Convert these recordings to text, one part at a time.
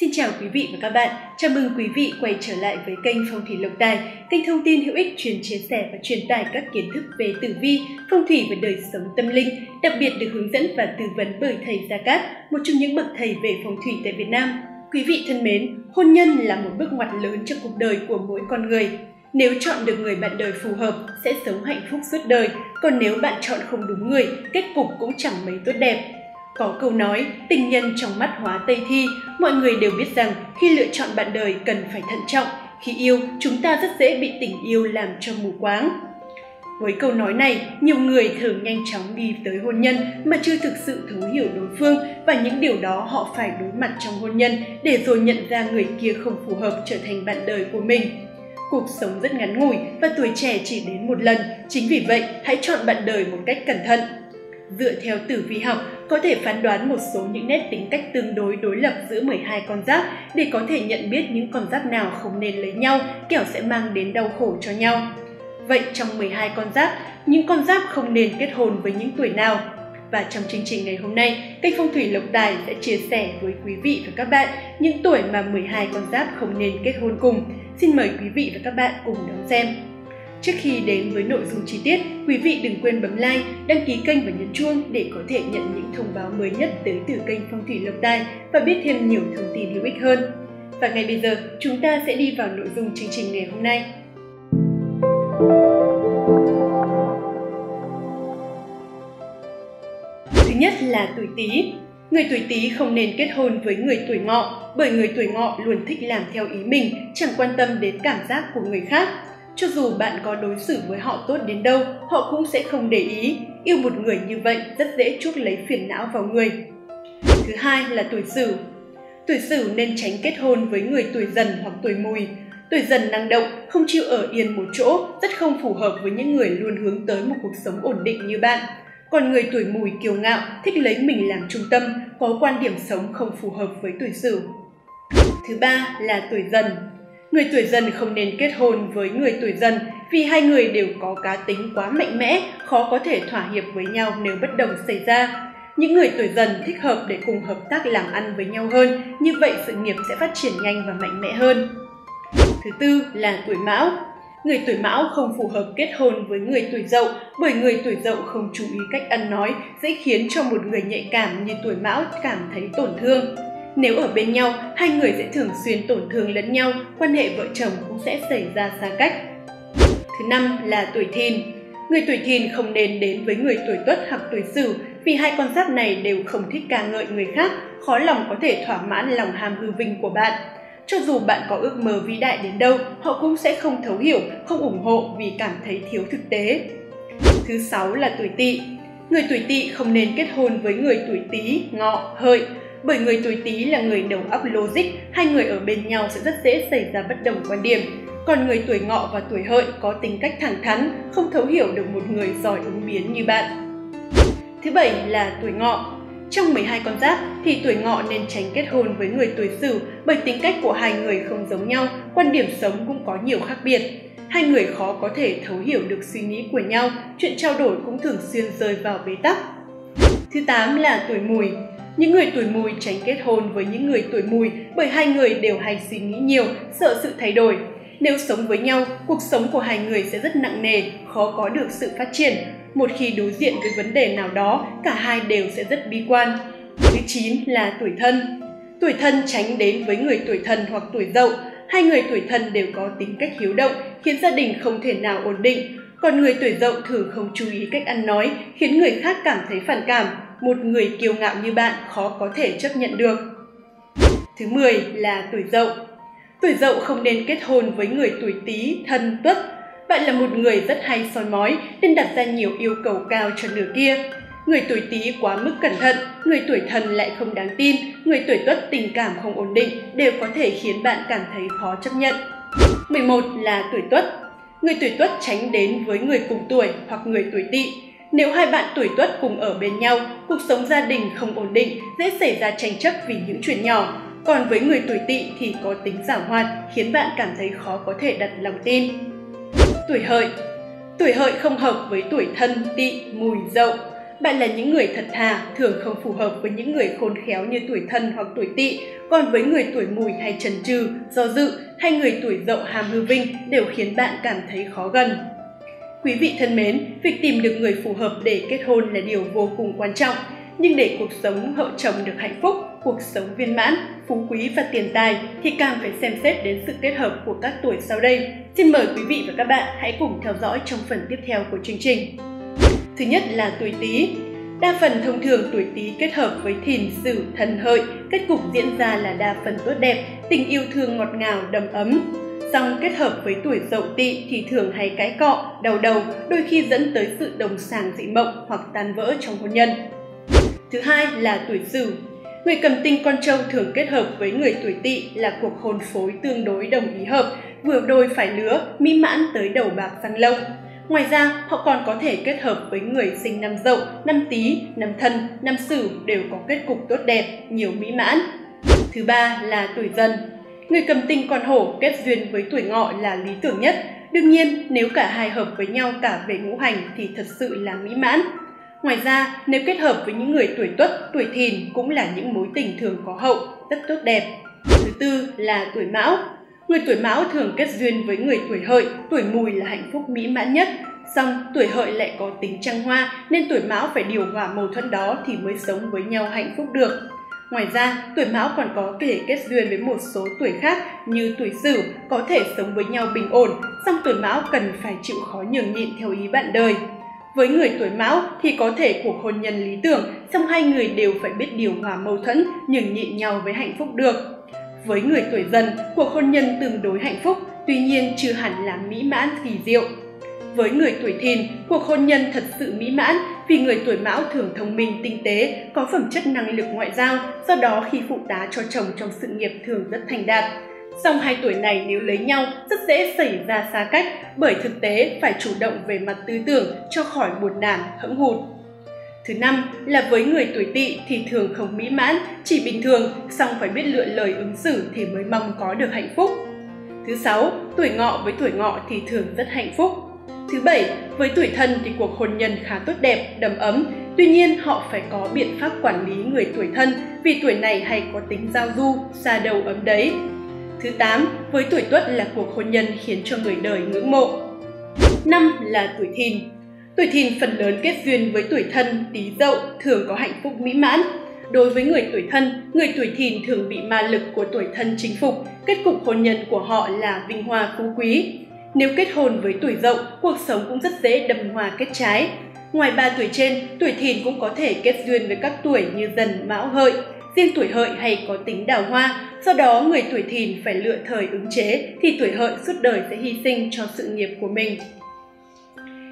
Xin chào quý vị và các bạn, chào mừng quý vị quay trở lại với kênh Phong Thủy Lộc Tài, kênh thông tin hữu ích chuyên chia sẻ và truyền tải các kiến thức về tử vi, phong thủy và đời sống tâm linh, đặc biệt được hướng dẫn và tư vấn bởi thầy Gia Cát, một trong những bậc thầy về phong thủy tại Việt Nam. Quý vị thân mến, hôn nhân là một bước ngoặt lớn trong cuộc đời của mỗi con người. Nếu chọn được người bạn đời phù hợp, sẽ sống hạnh phúc suốt đời, còn nếu bạn chọn không đúng người, kết cục cũng chẳng mấy tốt đẹp. Có câu nói, tình nhân trong mắt hóa Tây Thi, mọi người đều biết rằng khi lựa chọn bạn đời cần phải thận trọng, khi yêu chúng ta rất dễ bị tình yêu làm cho mù quáng. Với câu nói này, nhiều người thường nhanh chóng đi tới hôn nhân mà chưa thực sự thấu hiểu đối phương và những điều đó họ phải đối mặt trong hôn nhân để rồi nhận ra người kia không phù hợp trở thành bạn đời của mình. Cuộc sống rất ngắn ngủi và tuổi trẻ chỉ đến một lần, chính vì vậy hãy chọn bạn đời một cách cẩn thận. Dựa theo tử vi học, có thể phán đoán một số những nét tính cách tương đối đối lập giữa 12 con giáp để có thể nhận biết những con giáp nào không nên lấy nhau, kẻo sẽ mang đến đau khổ cho nhau. Vậy trong 12 con giáp, những con giáp không nên kết hôn với những tuổi nào? Và trong chương trình ngày hôm nay, kênh Phong Thủy Lộc Tài sẽ chia sẻ với quý vị và các bạn những tuổi mà 12 con giáp không nên kết hôn cùng. Xin mời quý vị và các bạn cùng đón xem. Trước khi đến với nội dung chi tiết, quý vị đừng quên bấm like, đăng ký kênh và nhấn chuông để có thể nhận những thông báo mới nhất tới từ kênh Phong Thủy Lộc Tài và biết thêm nhiều thông tin hữu ích hơn. Và ngay bây giờ, chúng ta sẽ đi vào nội dung chương trình ngày hôm nay. Thứ nhất là tuổi Tý. Người tuổi Tý không nên kết hôn với người tuổi Ngọ, bởi người tuổi Ngọ luôn thích làm theo ý mình, chẳng quan tâm đến cảm giác của người khác. Cho dù bạn có đối xử với họ tốt đến đâu, họ cũng sẽ không để ý. Yêu một người như vậy rất dễ chuốc lấy phiền não vào người. Thứ hai là tuổi Sửu. Tuổi Sửu nên tránh kết hôn với người tuổi Dần hoặc tuổi Mùi. Tuổi Dần năng động, không chịu ở yên một chỗ, rất không phù hợp với những người luôn hướng tới một cuộc sống ổn định như bạn. Còn người tuổi Mùi kiêu ngạo, thích lấy mình làm trung tâm, có quan điểm sống không phù hợp với tuổi Sửu. Thứ ba là tuổi Dần. Người tuổi Dần không nên kết hôn với người tuổi Dần vì hai người đều có cá tính quá mạnh mẽ, khó có thể thỏa hiệp với nhau nếu bất đồng xảy ra. Những người tuổi Dần thích hợp để cùng hợp tác làm ăn với nhau hơn, như vậy sự nghiệp sẽ phát triển nhanh và mạnh mẽ hơn. Thứ tư là tuổi Mão. Người tuổi Mão không phù hợp kết hôn với người tuổi Dậu bởi người tuổi Dậu không chú ý cách ăn nói, dễ khiến cho một người nhạy cảm như tuổi Mão cảm thấy tổn thương. Nếu ở bên nhau, hai người sẽ thường xuyên tổn thương lẫn nhau, quan hệ vợ chồng cũng sẽ xảy ra xa cách. Thứ năm là tuổi Thìn. Người tuổi Thìn không nên đến với người tuổi Tuất hoặc tuổi Sửu vì hai con giáp này đều không thích ca ngợi người khác, khó lòng có thể thỏa mãn lòng ham hư vinh của bạn. Cho dù bạn có ước mơ vĩ đại đến đâu, họ cũng sẽ không thấu hiểu, không ủng hộ vì cảm thấy thiếu thực tế. Thứ sáu là tuổi Tỵ. Người tuổi Tỵ không nên kết hôn với người tuổi Tý, Ngọ, Hợi. Bởi người tuổi Tý là người đầu óc logic, hai người ở bên nhau sẽ rất dễ xảy ra bất đồng quan điểm. Còn người tuổi Ngọ và tuổi Hợi có tính cách thẳng thắn, không thấu hiểu được một người giỏi ứng biến như bạn. Thứ bảy là tuổi Ngọ. Trong 12 con giáp thì tuổi Ngọ nên tránh kết hôn với người tuổi Sửu bởi tính cách của hai người không giống nhau, quan điểm sống cũng có nhiều khác biệt. Hai người khó có thể thấu hiểu được suy nghĩ của nhau, chuyện trao đổi cũng thường xuyên rơi vào bế tắc. Thứ tám là tuổi Mùi. Những người tuổi Mùi tránh kết hôn với những người tuổi Mùi bởi hai người đều hay suy nghĩ nhiều, sợ sự thay đổi. Nếu sống với nhau, cuộc sống của hai người sẽ rất nặng nề, khó có được sự phát triển. Một khi đối diện với vấn đề nào đó, cả hai đều sẽ rất bi quan. Thứ 9 là tuổi Thân. Tuổi Thân tránh đến với người tuổi Thân hoặc tuổi Dậu. Hai người tuổi Thân đều có tính cách hiếu động, khiến gia đình không thể nào ổn định. Còn người tuổi Dậu thường không chú ý cách ăn nói, khiến người khác cảm thấy phản cảm. Một người kiêu ngạo như bạn khó có thể chấp nhận được. Thứ 10 là tuổi Dậu. Tuổi Dậu không nên kết hôn với người tuổi Tý, Thân, Tuất. Bạn là một người rất hay soi mói nên đặt ra nhiều yêu cầu cao cho nửa kia. Người tuổi Tý quá mức cẩn thận, người tuổi Thân lại không đáng tin, người tuổi Tuất tình cảm không ổn định đều có thể khiến bạn cảm thấy khó chấp nhận. 11 là tuổi Tuất. Người tuổi Tuất tránh đến với người cùng tuổi hoặc người tuổi Tỵ. Nếu hai bạn tuổi Tuất cùng ở bên nhau, cuộc sống gia đình không ổn định, dễ xảy ra tranh chấp vì những chuyện nhỏ. Còn với người tuổi Tỵ thì có tính giảo hoạt, khiến bạn cảm thấy khó có thể đặt lòng tin. Tuổi Hợi. Tuổi Hợi không hợp với tuổi Thân, Tỵ, Mùi, Dậu. Bạn là những người thật thà, thường không phù hợp với những người khôn khéo như tuổi thân hoặc tuổi tỵ, còn với người tuổi mùi hay chần chừ, do dự hay người tuổi dậu ham hư vinh đều khiến bạn cảm thấy khó gần. Quý vị thân mến, việc tìm được người phù hợp để kết hôn là điều vô cùng quan trọng. Nhưng để cuộc sống vợ chồng được hạnh phúc, cuộc sống viên mãn, phú quý và tiền tài thì càng phải xem xét đến sự kết hợp của các tuổi sau đây. Xin mời quý vị và các bạn hãy cùng theo dõi trong phần tiếp theo của chương trình. Thứ nhất là tuổi Tý. Đa phần thông thường tuổi Tý kết hợp với Thìn, Sửu, Thân, Hợi, kết cục diễn ra là đa phần tốt đẹp, tình yêu thương ngọt ngào, đầm ấm. Song kết hợp với tuổi Dậu, Tỵ thì thường hay cãi cọ, đau đầu, đôi khi dẫn tới sự đồng sàng dị mộng hoặc tan vỡ trong hôn nhân. Thứ hai là tuổi Sửu. Người cầm tinh con trâu thường kết hợp với người tuổi Tỵ là cuộc hôn phối tương đối đồng ý hợp, vừa đôi phải lứa, mỹ mãn tới đầu bạc răng lông. Ngoài ra, họ còn có thể kết hợp với người sinh năm Dậu, năm Tý, năm Thân, năm Sửu đều có kết cục tốt đẹp, nhiều mỹ mãn. Thứ ba là tuổi Dần. Người cầm tinh con hổ kết duyên với tuổi Ngọ là lý tưởng nhất. Đương nhiên, nếu cả hai hợp với nhau cả về ngũ hành thì thật sự là mỹ mãn. Ngoài ra, nếu kết hợp với những người tuổi Tuất, tuổi Thìn cũng là những mối tình thường có hậu, rất tốt đẹp. Thứ tư là tuổi Mão. Người tuổi Mão thường kết duyên với người tuổi Hợi, tuổi Mùi là hạnh phúc mỹ mãn nhất. Song, tuổi Hợi lại có tính trăng hoa nên tuổi Mão phải điều hòa mâu thuẫn đó thì mới sống với nhau hạnh phúc được. Ngoài ra, tuổi Mão còn có thể kết duyên với một số tuổi khác như tuổi Sửu, có thể sống với nhau bình ổn, song tuổi Mão cần phải chịu khó nhường nhịn theo ý bạn đời. Với người tuổi Mão thì có thể cuộc hôn nhân lý tưởng, song hai người đều phải biết điều hòa mâu thuẫn, nhường nhịn nhau với hạnh phúc được. Với người tuổi Dần, cuộc hôn nhân tương đối hạnh phúc, tuy nhiên chưa hẳn là mỹ mãn kỳ diệu. Với người tuổi Thìn, cuộc hôn nhân thật sự mỹ mãn vì người tuổi Mão thường thông minh, tinh tế, có phẩm chất năng lực ngoại giao, do đó khi phụ tá cho chồng trong sự nghiệp thường rất thành đạt. Song hai tuổi này nếu lấy nhau rất dễ xảy ra xa cách, bởi thực tế phải chủ động về mặt tư tưởng cho khỏi buồn nản, hẫng hụt. Thứ năm là với người tuổi Tỵ thì thường không mỹ mãn, chỉ bình thường, song phải biết lựa lời ứng xử thì mới mong có được hạnh phúc. Thứ sáu, tuổi Ngọ với tuổi Ngọ thì thường rất hạnh phúc. Thứ bảy, với tuổi Thân thì cuộc hôn nhân khá tốt đẹp, đầm ấm. Tuy nhiên, họ phải có biện pháp quản lý người tuổi Thân vì tuổi này hay có tính giao du, xa đầu ấm đấy. Thứ tám, với tuổi Tuất là cuộc hôn nhân khiến cho người đời ngưỡng mộ. Năm là tuổi Thìn. Tuổi Thìn phần lớn kết duyên với tuổi Thân, Tý, Dậu, thường có hạnh phúc mỹ mãn. Đối với người tuổi Thân, người tuổi Thìn thường bị ma lực của tuổi Thân chinh phục, kết cục hôn nhân của họ là vinh hoa phú quý. Nếu kết hôn với tuổi Dậu, cuộc sống cũng rất dễ đâm hoa kết trái. Ngoài ba tuổi trên, tuổi Thìn cũng có thể kết duyên với các tuổi như Dần, Mão, Hợi. Riêng tuổi Hợi hay có tính đào hoa, do đó người tuổi Thìn phải lựa thời ứng chế thì tuổi Hợi suốt đời sẽ hy sinh cho sự nghiệp của mình.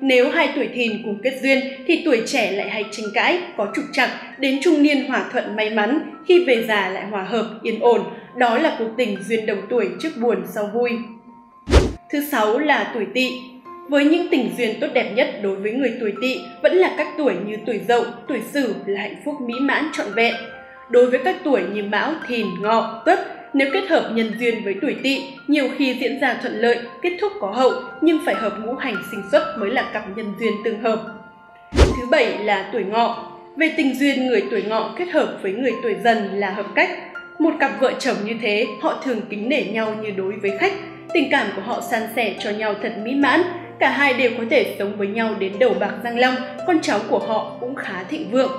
Nếu hai tuổi Thìn cùng kết duyên thì tuổi trẻ lại hay tranh cãi, có trục trặc, đến trung niên hòa thuận may mắn, khi về già lại hòa hợp, yên ổn. Đó là cuộc tình duyên đồng tuổi trước buồn sau vui. Thứ sáu là tuổi Tỵ. Với những tình duyên tốt đẹp nhất đối với người tuổi Tỵ vẫn là các tuổi như tuổi Dậu, tuổi Sửu là hạnh phúc mỹ mãn trọn vẹn. Đối với các tuổi như Mão, Thìn, Ngọ, Tuất, nếu kết hợp nhân duyên với tuổi Tỵ, nhiều khi diễn ra thuận lợi, kết thúc có hậu, nhưng phải hợp ngũ hành sinh xuất mới là cặp nhân duyên tương hợp. Thứ bảy là tuổi Ngọ. Về tình duyên, người tuổi Ngọ kết hợp với người tuổi Dần là hợp cách. Một cặp vợ chồng như thế, họ thường kính nể nhau như đối với khách. Tình cảm của họ san sẻ cho nhau thật mỹ mãn, cả hai đều có thể sống với nhau đến đầu bạc răng long, con cháu của họ cũng khá thịnh vượng.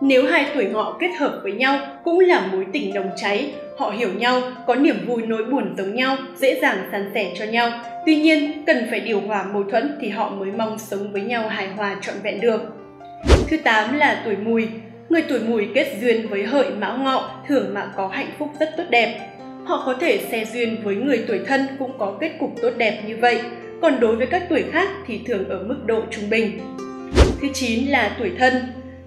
Nếu hai tuổi Ngọ kết hợp với nhau cũng là mối tình nồng cháy, họ hiểu nhau, có niềm vui nỗi buồn giống nhau, dễ dàng san sẻ cho nhau. Tuy nhiên, cần phải điều hòa mâu thuẫn thì họ mới mong sống với nhau hài hòa trọn vẹn được. Thứ 8 là tuổi Mùi. Người tuổi Mùi kết duyên với Hợi, Mão, Ngọ thường mà có hạnh phúc rất tốt đẹp. Họ có thể xe duyên với người tuổi Thân cũng có kết cục tốt đẹp như vậy, còn đối với các tuổi khác thì thường ở mức độ trung bình. Thứ 9 là tuổi Thân.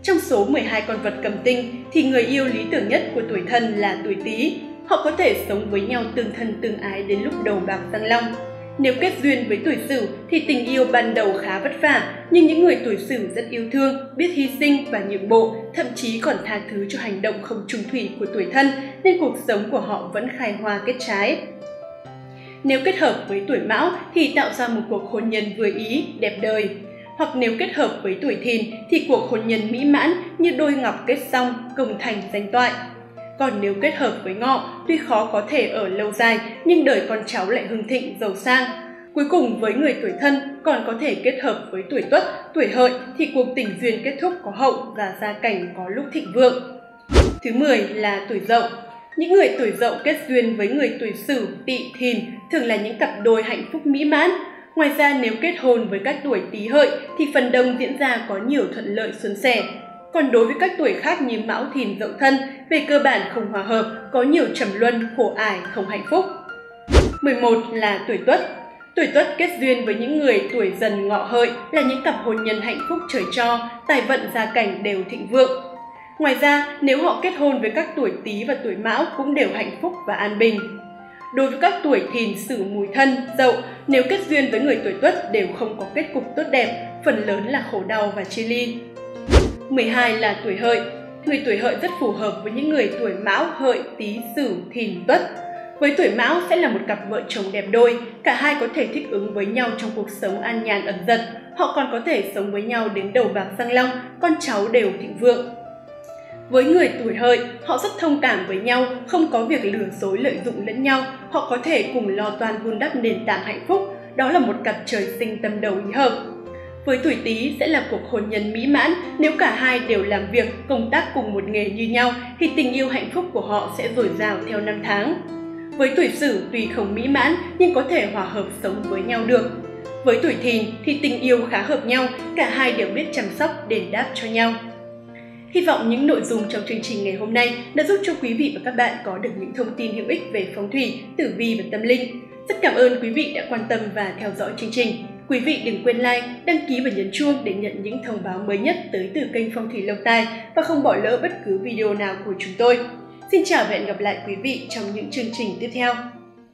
Trong số 12 con vật cầm tinh thì người yêu lý tưởng nhất của tuổi Thân là tuổi Tý. Họ có thể sống với nhau tương thân tương ái đến lúc đầu bạc răng long. Nếu kết duyên với tuổi Sửu thì tình yêu ban đầu khá vất vả, nhưng những người tuổi Sửu rất yêu thương, biết hy sinh và nhượng bộ, thậm chí còn tha thứ cho hành động không trung thủy của tuổi Thân, nên cuộc sống của họ vẫn khai hoa kết trái. Nếu kết hợp với tuổi Mão thì tạo ra một cuộc hôn nhân vừa ý, đẹp đời. hoặc nếu kết hợp với tuổi Thìn thì cuộc hôn nhân mỹ mãn như đôi ngọc kết song, công thành danh toại. Còn nếu kết hợp với Ngọ, tuy khó có thể ở lâu dài nhưng đời con cháu lại hưng thịnh, giàu sang. Cuối cùng với người tuổi Thân còn có thể kết hợp với tuổi Tuất, tuổi Hợi thì cuộc tình duyên kết thúc có hậu và gia cảnh có lúc thịnh vượng. Thứ 10 là tuổi Dậu. Những người tuổi Dậu kết duyên với người tuổi Sửu, Tỵ, Thìn thường là những cặp đôi hạnh phúc mỹ mãn. Ngoài ra nếu kết hôn với các tuổi Tý, Hợi thì phần đông diễn ra có nhiều thuận lợi suôn sẻ. Còn đối với các tuổi khác như Mão, Thìn, Dậu, Thân về cơ bản không hòa hợp, có nhiều trầm luân, khổ ải, không hạnh phúc. 11 là tuổi Tuất. Tuổi Tuất kết duyên với những người tuổi Dần, Ngọ, Hợi là những cặp hôn nhân hạnh phúc trời cho, tài vận gia cảnh đều thịnh vượng. Ngoài ra, nếu họ kết hôn với các tuổi Tý và tuổi Mão cũng đều hạnh phúc và an bình. Đối với các tuổi Thìn, Sửu, Mùi, Thân, Dậu, nếu kết duyên với người tuổi Tuất đều không có kết cục tốt đẹp, phần lớn là khổ đau và chia ly. 12 là tuổi Hợi. Người tuổi Hợi rất phù hợp với những người tuổi Mão, Hợi, Tý, Sửu, Thìn, Tuất. Với tuổi Mão sẽ là một cặp vợ chồng đẹp đôi, cả hai có thể thích ứng với nhau trong cuộc sống an nhàn ẩn dật. Họ còn có thể sống với nhau đến đầu bạc răng long, con cháu đều thịnh vượng. Với người tuổi Hợi, họ rất thông cảm với nhau, không có việc lừa dối lợi dụng lẫn nhau, họ có thể cùng lo toan vun đắp nền tảng hạnh phúc, đó là một cặp trời sinh tâm đầu ý hợp. Với tuổi Tý sẽ là cuộc hôn nhân mỹ mãn, nếu cả hai đều làm việc, công tác cùng một nghề như nhau thì tình yêu hạnh phúc của họ sẽ dồi dào theo năm tháng. Với tuổi Sửu tuy không mỹ mãn nhưng có thể hòa hợp sống với nhau được. Với tuổi Thìn thì tình yêu khá hợp nhau, cả hai đều biết chăm sóc, đền đáp cho nhau. Hy vọng những nội dung trong chương trình ngày hôm nay đã giúp cho quý vị và các bạn có được những thông tin hữu ích về phong thủy, tử vi và tâm linh. Rất cảm ơn quý vị đã quan tâm và theo dõi chương trình. Quý vị đừng quên like, đăng ký và nhấn chuông để nhận những thông báo mới nhất tới từ kênh Phong Thủy Lộc Tài và không bỏ lỡ bất cứ video nào của chúng tôi. Xin chào và hẹn gặp lại quý vị trong những chương trình tiếp theo.